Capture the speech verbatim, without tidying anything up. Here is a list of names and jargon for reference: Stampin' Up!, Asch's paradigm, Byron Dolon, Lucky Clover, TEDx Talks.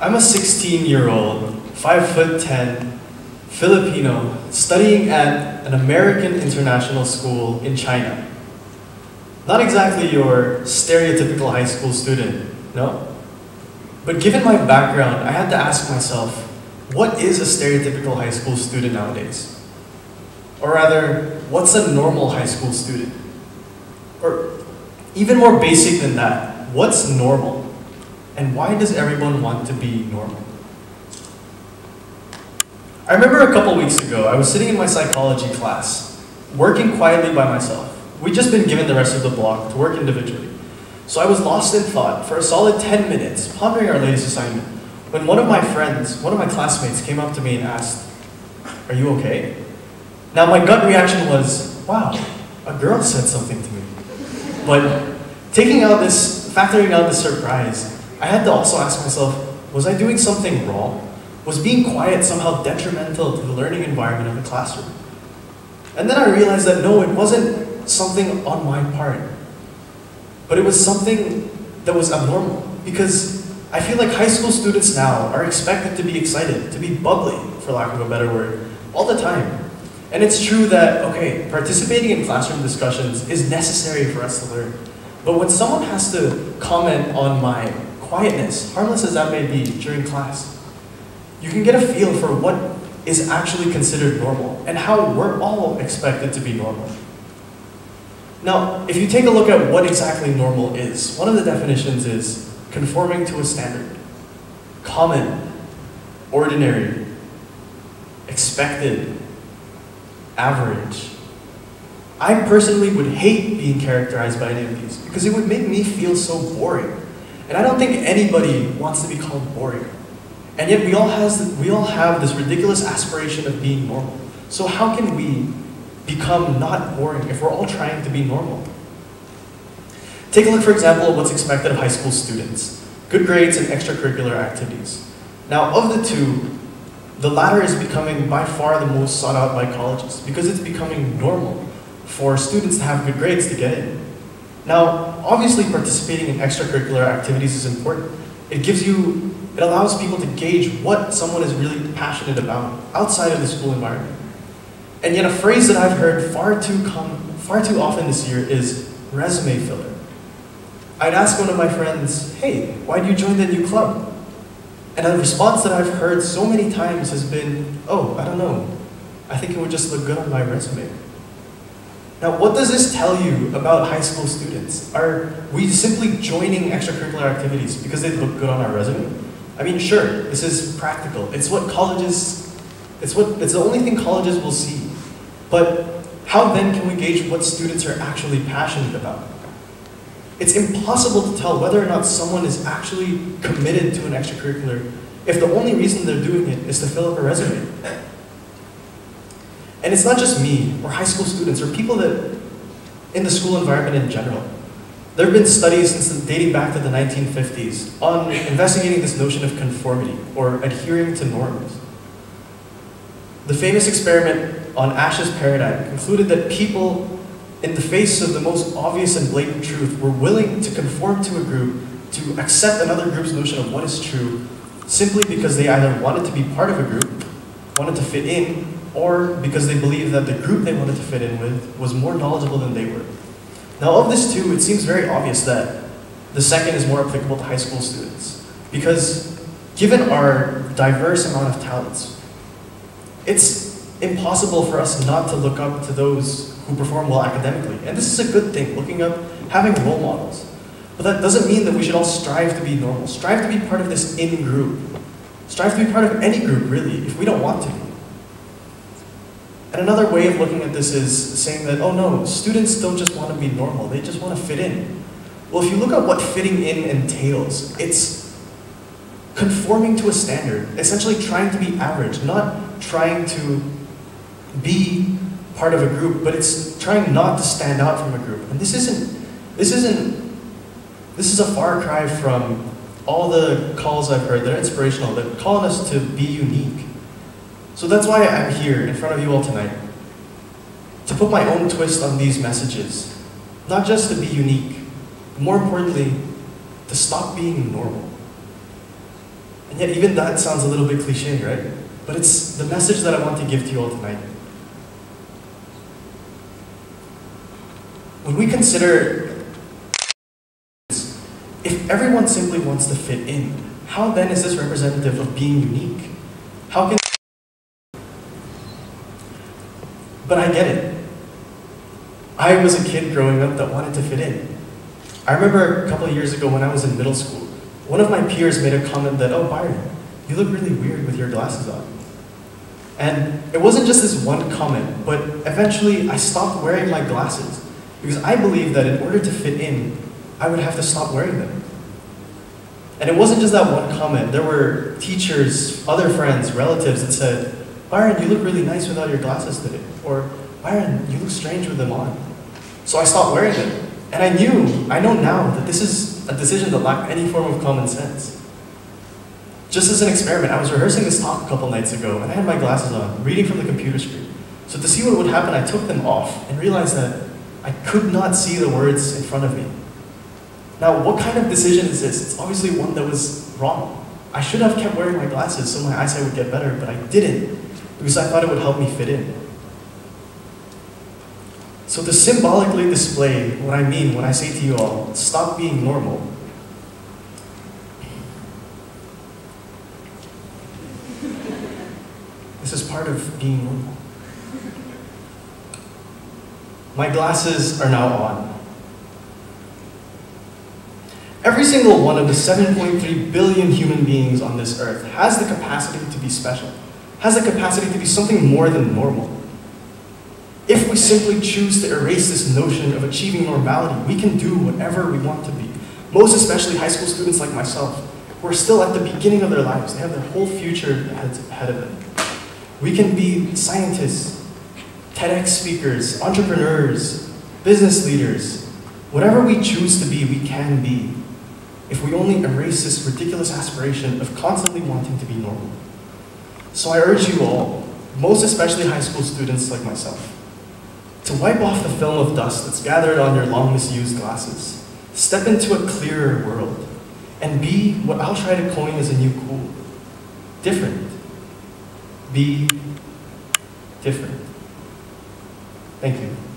I'm a sixteen-year-old, five foot ten, Filipino, studying at an American international school in China. Not exactly your stereotypical high school student, no? But given my background, I had to ask myself, what is a stereotypical high school student nowadays? Or rather, what's a normal high school student? Or even more basic than that, what's normal? And why does everyone want to be normal? I remember a couple weeks ago, I was sitting in my psychology class, working quietly by myself. We'd just been given the rest of the block to work individually. So I was lost in thought for a solid ten minutes, pondering our latest assignment, when one of my friends, one of my classmates, came up to me and asked, "Are you okay?" Now my gut reaction was, wow, a girl said something to me. But taking out this, factoring out this surprise, I had to also ask myself, was I doing something wrong? Was being quiet somehow detrimental to the learning environment of the classroom? And then I realized that no, it wasn't something on my part, but it was something that was abnormal, because I feel like high school students now are expected to be excited, to be bubbly, for lack of a better word, all the time. And it's true that, okay, participating in classroom discussions is necessary for us to learn, but when someone has to comment on my quietness, harmless as that may be, during class, you can get a feel for what is actually considered normal and how we're all expected to be normal. Now, if you take a look at what exactly normal is, one of the definitions is conforming to a standard, common, ordinary, expected, average. I personally would hate being characterized by any of these because it would make me feel so boring. And I don't think anybody wants to be called boring. And yet we all, has, we all have this ridiculous aspiration of being normal. So how can we become not boring if we're all trying to be normal? Take a look, for example, at what's expected of high school students. Good grades and extracurricular activities. Now, of the two, the latter is becoming by far the most sought out by colleges because it's becoming normal for students to have good grades to get in. Now, obviously participating in extracurricular activities is important. It gives you, it allows people to gauge what someone is really passionate about outside of the school environment. And yet a phrase that I've heard far too, com far too often this year is resume filler. I'd ask one of my friends, hey, why do you join that new club? And a response that I've heard so many times has been, oh, I don't know. I think it would just look good on my resume. Now, what does this tell you about high school students? Are we simply joining extracurricular activities because they look good on our resume? I mean, sure, this is practical. It's what colleges, it's, what, it's the only thing colleges will see. But how then can we gauge what students are actually passionate about? It's impossible to tell whether or not someone is actually committed to an extracurricular if the only reason they're doing it is to fill up a resume. And it's not just me, or high school students, or people that in the school environment in general. There have been studies since dating back to the nineteen fifties on investigating this notion of conformity, or adhering to norms. The famous experiment on Asch's paradigm concluded that people, in the face of the most obvious and blatant truth, were willing to conform to a group, to accept another group's notion of what is true, simply because they either wanted to be part of a group, wanted to fit in, or because they believed that the group they wanted to fit in with was more knowledgeable than they were. Now, of this too, it seems very obvious that the second is more applicable to high school students, because given our diverse amount of talents, it's impossible for us not to look up to those who perform well academically. And this is a good thing, looking up, having role models. But that doesn't mean that we should all strive to be normal. Strive to be part of this in-group. Strive to be part of any group, really, if we don't want to be. And another way of looking at this is saying that, oh no, students don't just want to be normal, they just want to fit in. Well, if you look at what fitting in entails, it's conforming to a standard, essentially trying to be average, not trying to be part of a group, but it's trying not to stand out from a group. And this isn't, this isn't, this is a far cry from all the calls I've heard that are inspirational, that call us to be unique. So that's why I'm here in front of you all tonight, to put my own twist on these messages. Not just to be unique, but more importantly, to stop being normal. And yet even that sounds a little bit cliche, right? But it's the message that I want to give to you all tonight. When we consider, if everyone simply wants to fit in, how then is this representative of being unique? How can... But I get it. I was a kid growing up that wanted to fit in. I remember a couple of years ago when I was in middle school, one of my peers made a comment that, "Oh, Byron, you look really weird with your glasses on." And it wasn't just this one comment, but eventually I stopped wearing my glasses because I believed that in order to fit in, I would have to stop wearing them. And it wasn't just that one comment. There were teachers, other friends, relatives that said, "Byron, you look really nice without your glasses today." Or, "Byron, you look strange with them on." So I stopped wearing them. And I knew, I know now, that this is a decision that lacked any form of common sense. Just as an experiment, I was rehearsing this talk a couple nights ago, and I had my glasses on, reading from the computer screen. So to see what would happen, I took them off and realized that I could not see the words in front of me. Now, what kind of decision is this? It's obviously one that was wrong. I should have kept wearing my glasses so my eyesight would get better, but I didn't, because I thought it would help me fit in. So to symbolically display what I mean when I say to you all, stop being normal. This is part of being normal. My glasses are now on. Every single one of the seven point three billion human beings on this earth has the capacity to be special, has the capacity to be something more than normal. If we simply choose to erase this notion of achieving normality, we can do whatever we want to be. Most especially high school students like myself, who are still at the beginning of their lives. They have their whole future ahead of them. We can be scientists, TEDx speakers, entrepreneurs, business leaders. Whatever we choose to be, we can be, if we only erase this ridiculous aspiration of constantly wanting to be normal. So I urge you all, most especially high school students like myself, to wipe off the film of dust that's gathered on your long misused glasses. Step into a clearer world and be what I'll try to coin as a new cool. Different. Be different. Thank you.